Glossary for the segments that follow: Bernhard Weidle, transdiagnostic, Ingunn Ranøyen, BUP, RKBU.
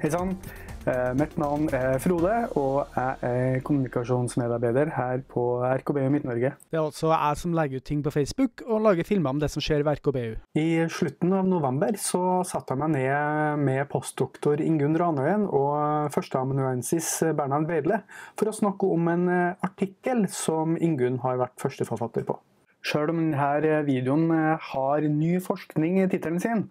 Hejsan, mitt navn er Frode, og jeg er kommunikasjonsmedarbeider her på RKBU Midt-Norge. Det er altså jeg som legger ut ting på Facebook og lager filmer om det som skjer ved RKBU. I slutten av november så satte jeg meg ned med postdoktor Ingunn Ranøyen og førsteamanuensis Bernhard Weidle for å snakke om en artikkel som Ingunn har vært førsteforfatter på. Selv om denne videoen har ny forskning i tittelen sin,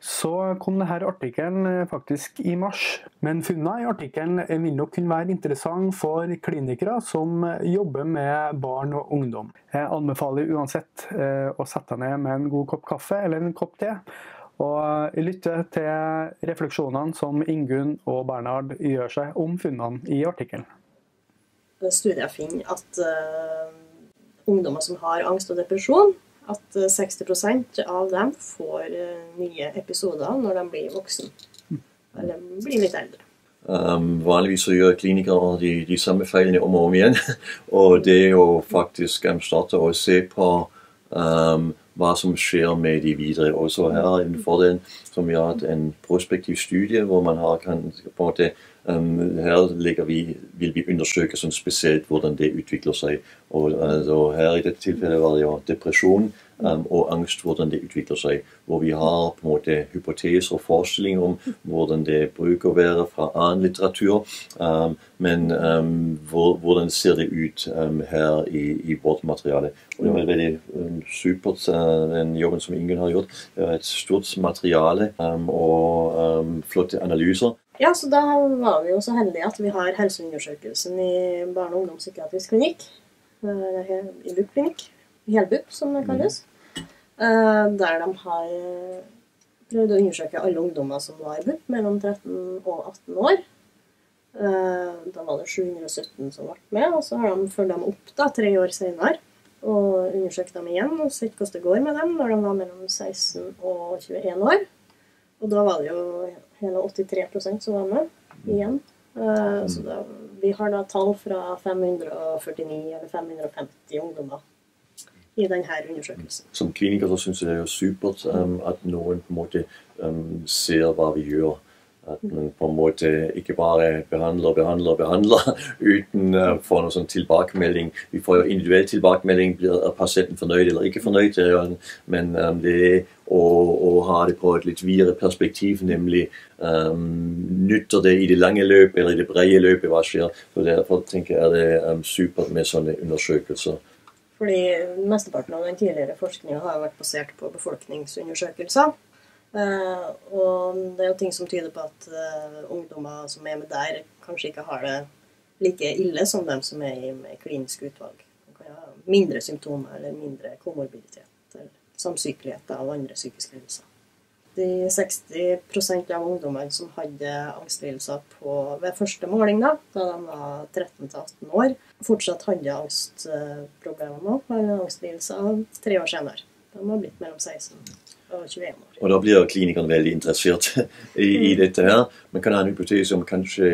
så kom denne artikkelen faktisk i mars. Men funnene i artikkelen vil nok kunne være interessant for klinikere som jobber med barn og ungdom. Jeg anbefaler uansett å sette deg ned med en god kopp kaffe eller en kopp te, og lytte til refleksjonene som Ingunn og Bernhard gjør seg om funnene i artikkelen. Studier finner at ungdommer som har angst og depresjon, at 60% av dem får nye episoder når de blir voksen, eller blir litt eldre. Vanligvis så gjør klinikere de samme feilene om og om igjen, og det er jo faktisk en start å se på hva som skjer med de videre. Og så her er en fordel som vi har hatt en prospektiv studie, hvor man har kan på det. Her vil vi undersøke sånn spesielt hvordan det utvikler seg, og her i dette tilfellet var det jo depresjon og angst, hvordan det utvikler seg, hvor vi har på en måte hypoteser og forestillinger om hvordan det bruker å være fra annen litteratur, men hvordan ser det ut her i vårt materiale. Og det var veldig supert, den jobben som Ingunn har gjort. Det var et stort materiale og flotte analyser. Ja, så da var vi jo så heldige at vi har helseundersøkelsen i barne- og ungdomspsykiatrisk klinikk, i BUP-klinikk, BUP som det kalles, der de har prøvd å undersøke alle ungdommer som var i BUP, mellom 13 og 18 år. Da var det 717 som ble med, og så har de fulgt dem opp da, 3 år senere, og undersøkt dem igjen, og sett hvordan det går med dem når de var mellom 16 og 21 år. Og da var det jo hele 83% som var med igjen. Så da, vi har da tall fra 549 eller 550 ungdommer i denne undersøkelsen. Som kliniker så synes jeg det er jo supert at noen på en måte ser hva vi gjør. At man på en måte ikke bare behandler, uten å få noen sånn tilbakemelding. Vi får jo individuell tilbakemelding, blir pasienten fornøyd eller ikke fornøyd, men det er å ha det på et litt videre perspektiv, nemlig nytter det i det lange løpet eller i det brede løpet, hva skjer. Så derfor tenker jeg det er supert med sånne undersøkelser. Fordi mesteparten av den tidligere forskningen har vært basert på befolkningsundersøkelser. Og det er jo ting som tyder på at ungdommer som er med der kanskje ikke har det like ille som dem som er i klinisk utvalg. De kan ha mindre symptomer eller mindre komorbiditet eller samsykelighet av andre psykiske lidelser. De 60% av ungdommene som hadde angstlidelser ved første måling da de var 13–18 år, fortsatt hadde angstproblemer nå, eller angstlidelser 3 år senere. De har blitt mellom 16 og 21 år. Og da blir klinikerne veldig interessert i dette her. Man kan ha en hypotese om kanskje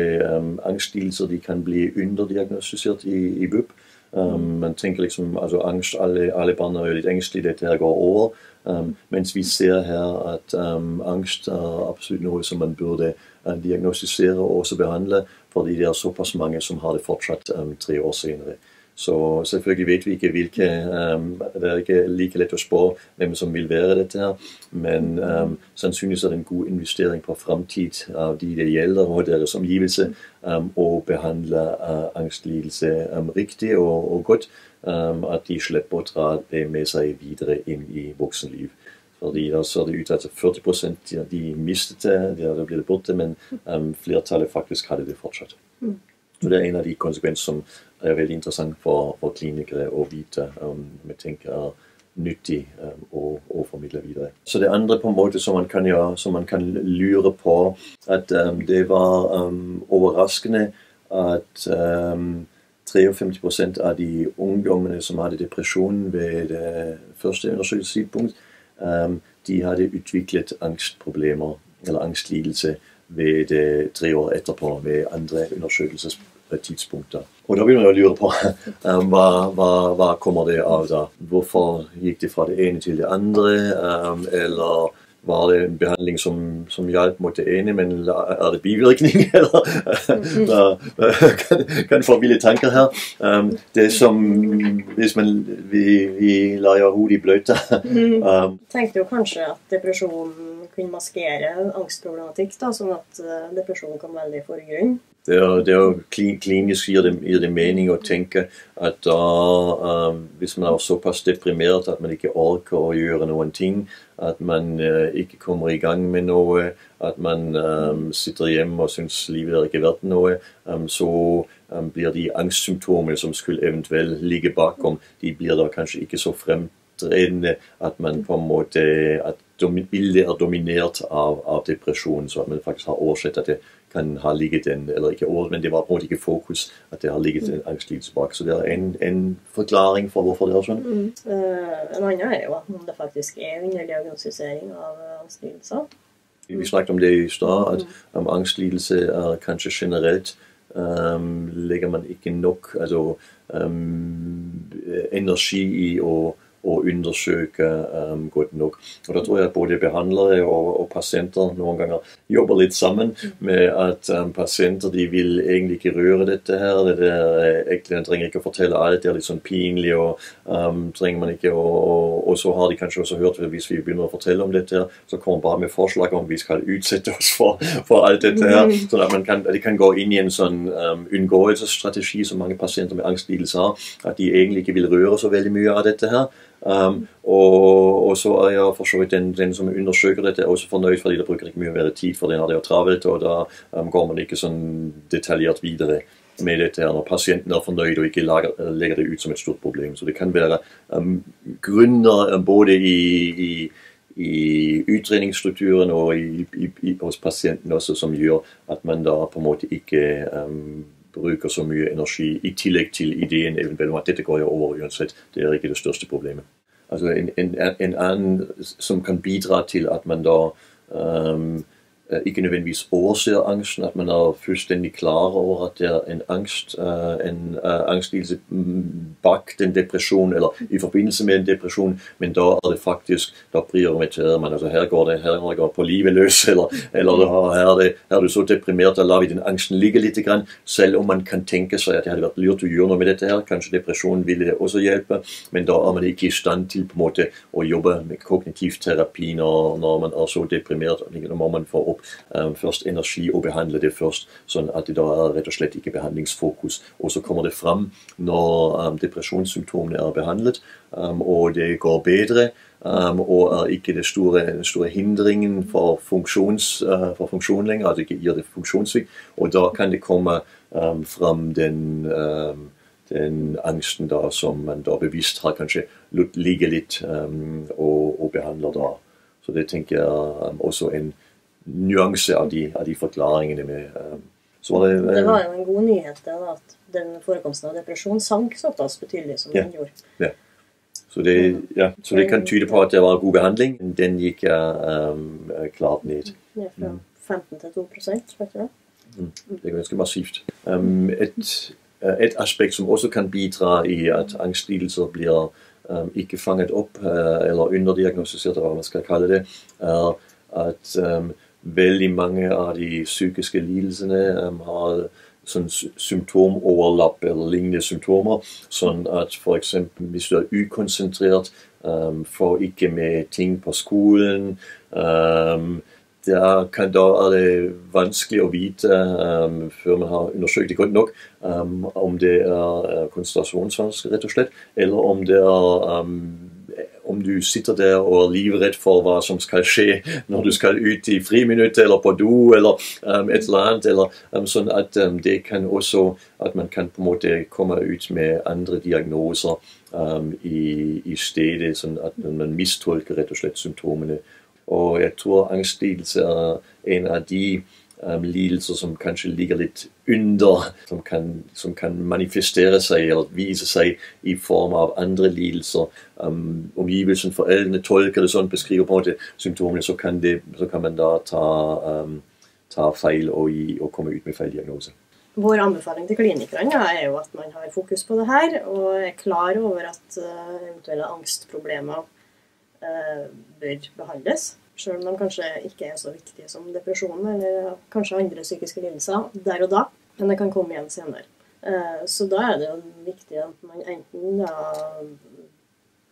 angstlidelser de kan bli underdiagnostisert i BUP. Man tenker liksom, altså angst, alle barn er jo litt engstelige, dette her går over. Mens vi ser her at angst er absolutt noe som man burde diagnostisere og også behandle, fordi det er såpass mange som har det fortsatt 3 år senere. Så selvfølgelig vet vi ikke hvilke, det er ikke like lett å spå hvem som vil være dette her, men sannsynligvis er det en god investering på fremtid av de det gjelder og deres omgivelse, å behandle angstlidelse riktig og godt, at de slipper å dra det med seg videre inn i voksenliv. Fordi da ser det ut at 40% de mistet det, da blir det borte, men flertallet faktisk hadde det fortsatt. Så det er en av de konsekvenser som er veldig interessant for klinikere å vite, vi tenker er nyttig å formidle videre. Så det andre på en måte som man kan gjøre, som man kan lure på, at det var overraskende at 53% av de ungdommene som hadde depresjon ved det første undersøkelsestidspunkt, de hadde utviklet angstproblemer eller angstlidelse ved det 3 år etterpå, ved andre undersøkelsestidspunkter. Og da vil man jo lure på, hva kommer det av da? Hvorfor gikk det fra det ene til det andre? Eller var det en behandling, som hjalp mod det ene, men er det bivirkning, eller kan få vilde tanker her. Det som, hvis man vi leger hovedet i blødt. Tenkte jo kanskje at depression kunne maskere angstproblematik, da, sådan at depression kom veldig i forgrunnen. Det er jo klinisk, giver det mening at tænke, at der, hvis man er så pass deprimeret, at man ikke orker at gøre nogen ting, at man ikke kommer i gang med noget, at man sitter hjemme og synes livet er ikke værd noget, så bliver de angstsymptomer, som skulle eventuelt ligge bakom, de bliver der kanskje ikke så fremtrædende, at man på en måde, at bildet er domineret af depression, så at man faktisk har overset, at det kan have ligget den, eller ikke overset, men det var på ikke fokus, at det har ligget en angstlidelse bak. Så det er en forklaring for, hvorfor det er sådan. En anden er jo, om det faktisk er underdiagnostisering af angstlidelser. Vi snakkede om det i start, at angstlidelse er kanskje generelt, lægger man ikke nok energi i og undersøge godt nok. Og der tror jeg, at både behandlere og patienter nogle gange jobber lidt sammen med, at patienter, de vil egentlig ikke røre dette her, det der egentlig trænger ikke at fortælle alt, det er lidt sådan pinligt, og trænger man ikke, og så har de kanskje også hørt, at hvis vi begynder at fortælle om dette her, så kommer bare med forslag om, vi skal udsætte os for alt dette her, så at de kan gå ind i en sådan undgåelsesstrategi, som mange patienter med angstlidelser har, at de egentlig ikke vil røre så veldig mye af dette her, og så er jeg for så vidt den som undersøger det, er også fornøyd, fordi der bruger ikke mye mere tid, for den har det jo travelt, og der går man ikke sådan detaljeret videre med dette her, når patienten er fornøyd og ikke lægger det ud som et stort problem. Så det kan være grunder både i udredningsstrukturen og hos patienten også, som gør, at man der på en måde ikke bruger så mye energi, i tillæg til ideen eventuelt om, at dette går jeg over uansett, det er ikke det største problemet. Altså en anden, som kan bidra til, at man da ikke nødvendigvis overser angsten, at man er fuldstændig klar over, at det er en angst, angstlidelse bag den depression, eller i forbindelse med en depression, men da er det faktisk, der prioriterer man, altså her går på livet løs, eller her er du så deprimeret, der lader vi den angsten ligge lidt grann, selvom man kan tænke sig, at det har været lurt at gøre noget med dette her, kanskje depressionen ville det også hjælpe, men da er man ikke i stand til på en måde at jobbe med kognitiv terapi, når man er så deprimeret, når man får først energi og behandle det først, sådan at det der er rett og slett ikke behandlingsfokus. Og så kommer det frem, når depressionssymptomene er behandlet, og det går bedre, og er ikke det store hindringen for funktion længere, at det giver det funktionssvigt, og der kan det komme frem den angsten der, som man der bevidst har kanskje ligger lidt og behandler der. Så det tænker jeg også en nuancer af de forklaringerne med. Så var det var jo en god nyhed, at den forekomsten af depression sank såpass betydeligt, som den gjorde. Ja. Så det kan tyde på, at det var en god behandling. Den gik klart ned. Ned fra 15 til 2%, faktisk. Det er ganske massivt. Et aspekt, som også kan bidra i, at angstlidelser bliver ikke fanget op, eller underdiagnostiseret, eller hvad man skal kalde det, er, at veldig mange av de psykiske lidelsene har sånn symptomoverlapp eller lignende symptomer, sånn at for eksempel hvis du er ukonsentrert, får ikke med ting på skolen, da er det vanskelig å vite, før man har undersøkt det godt nok, om det er konsentrasjonsvansker rett og slett, eller om det er om du sitter der og er livredd for hvad som skal ske, når du skal ud i friminuttet eller på do eller et eller andet, eller sådan at det kan også, at man kan på en måde komme ud med andre diagnoser i stedet, sådan at man mistolker rett og slett symptomerne. Og jeg tror angstlidelse er en af de lidelser, som kanskje ligger lidt under, som kan manifestere sig eller vise sig i form af andre lidelser. Omgivelsen, forældrene tolker det sådan, beskriver på det symptomerne, så kan man da tage fejl og komme ud med fejldiagnose. Vår anbefaling til klinikerne er jo, at man har fokus på det her, og er klar over, at eventuelle angstproblemer bør behandles. selv om de kanskje ikke er så viktige som depresjoner eller kanskje andre psykiske lidelser der og da, men det kan komme igjen senere. Så da er det jo viktig at man enten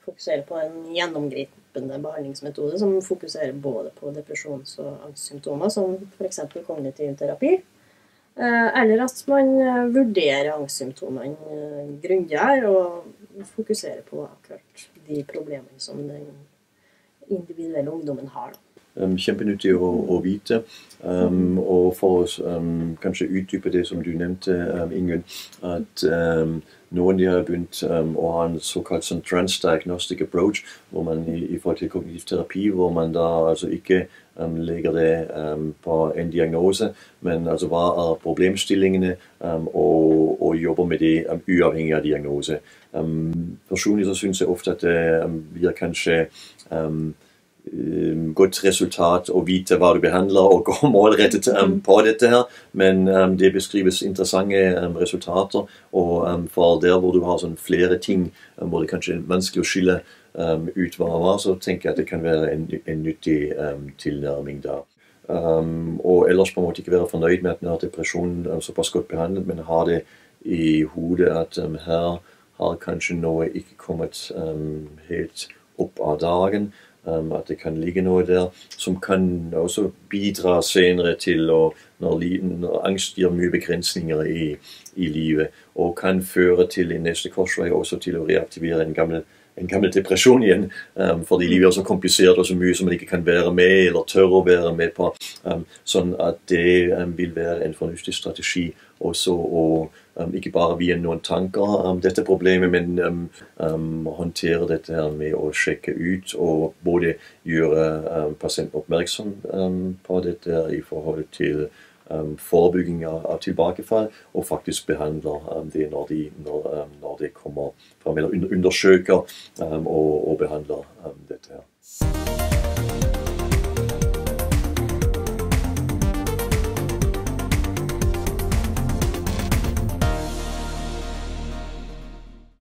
fokuserer på en gjennomgripende behandlingsmetode som fokuserer både på depresjons- og angstsymptomer, som for eksempel kognitiv terapi, eller at man vurderer angstsymptomene grundigere og fokuserer på akkurat de problemene som den individuelle ungdommen har. Kjempenyttig å vite, og for oss kanskje utdype det som du nevnte, Ingunn, at noen de har begynt å ha en såkalt transdiagnostic approach, hvor man i forhold til kognitiv terapi, hvor man da altså ikke legger det på en diagnose, men altså hva er problemstillingene og jobber med det uavhengig av diagnose. Personlig så synes jeg ofte at det blir kanskje godt resultat å vite hva du behandler og gå målrettet på dette her, men det beskrives interessante resultater, og for der hvor du har flere ting hvor det kanskje er vanskelig å skille ut hva det var, så tenker jeg at det kan være en nyttig tilnærming da. Og ellers på en måte ikke være fornøyd med at man har depresjonen såpass godt behandlet, men har det i hodet at her har kanskje noe ikke kommet helt opp av dagen, at det kan ligge noe der som kan også bidra senere til når angst gir mye begrensninger i livet, og kan føre til i neste korsvei også til å reaktivere en gammel depresjon igjen, fordi livet er så komplisert og så mye som man ikke kan være med eller tør å være med på, sånn at det vil være en fornuftig strategi også å ikke bare via noen tanker om dette problemet, men håndtere dette her med å sjekke ut og både gjøre pasienten oppmerksom på dette i forhold til forebygging av tilbakefall, og faktisk behandle det når det kommer frem, eller undersøker og behandler dette her.